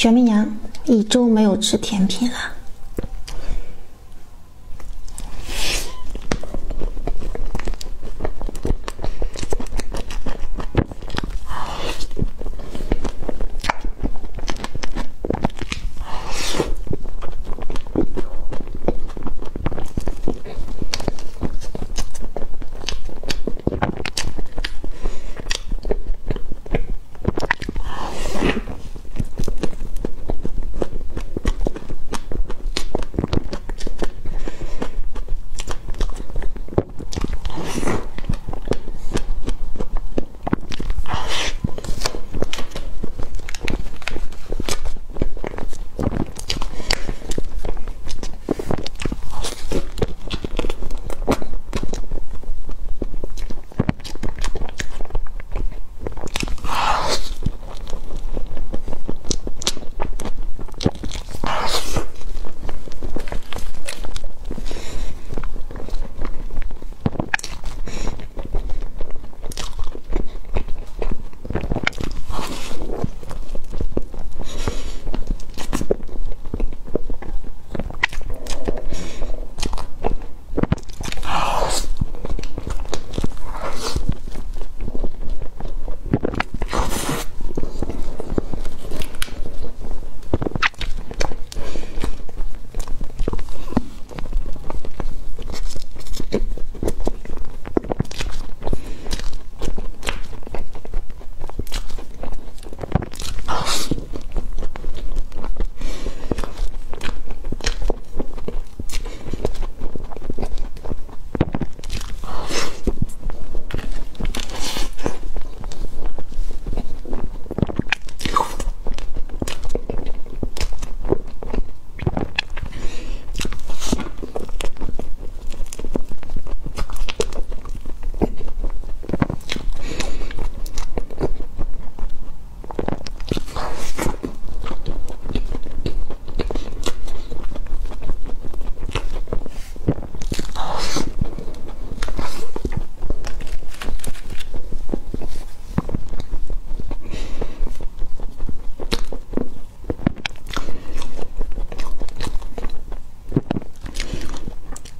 雪媚娘一周没有吃甜品了。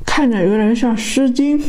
看着有点像《诗经》